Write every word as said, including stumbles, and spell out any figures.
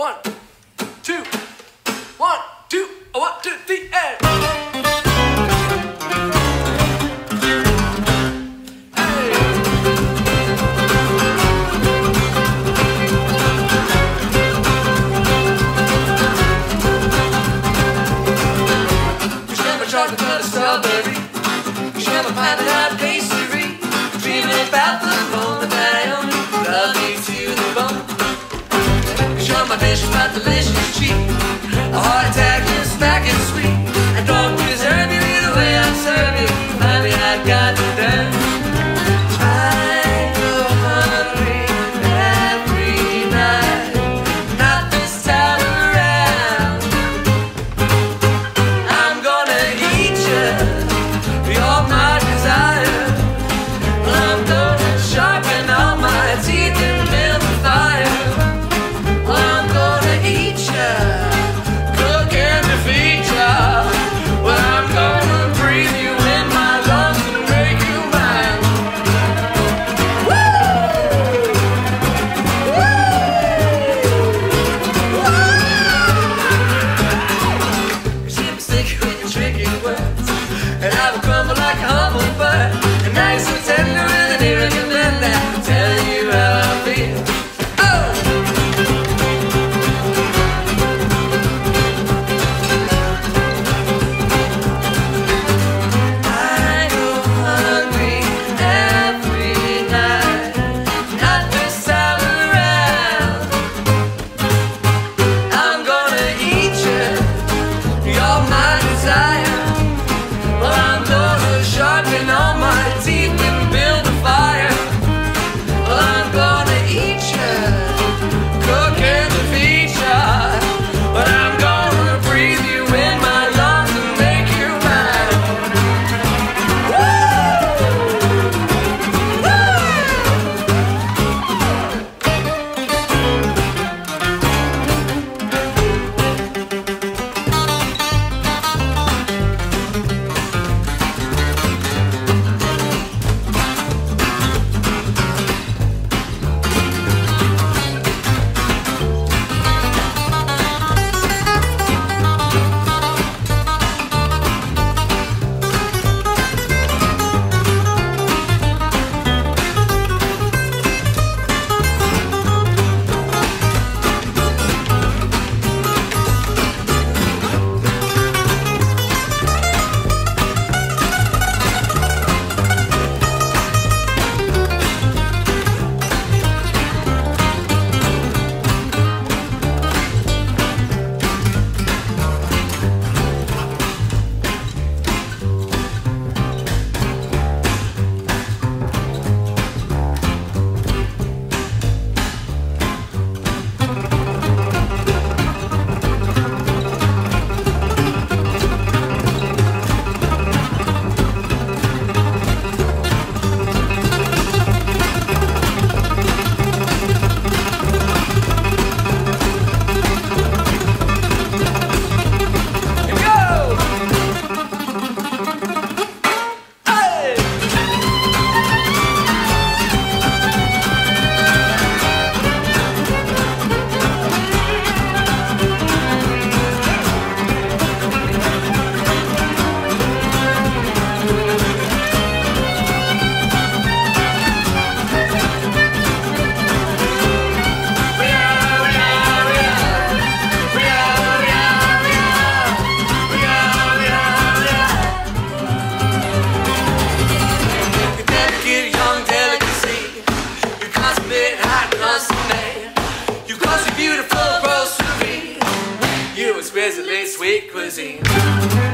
One, two, one, two, one, two, three, and... delicious treat, a heart attack and smack and sweet. I don't deserve you the way I serve you. Honey, I got to dance. I go hungry every night, not this time around. I'm gonna eat you, you're my desire. Well, I'm gonna sharpen all my teeth and build a fire. It's basically sweet cuisine.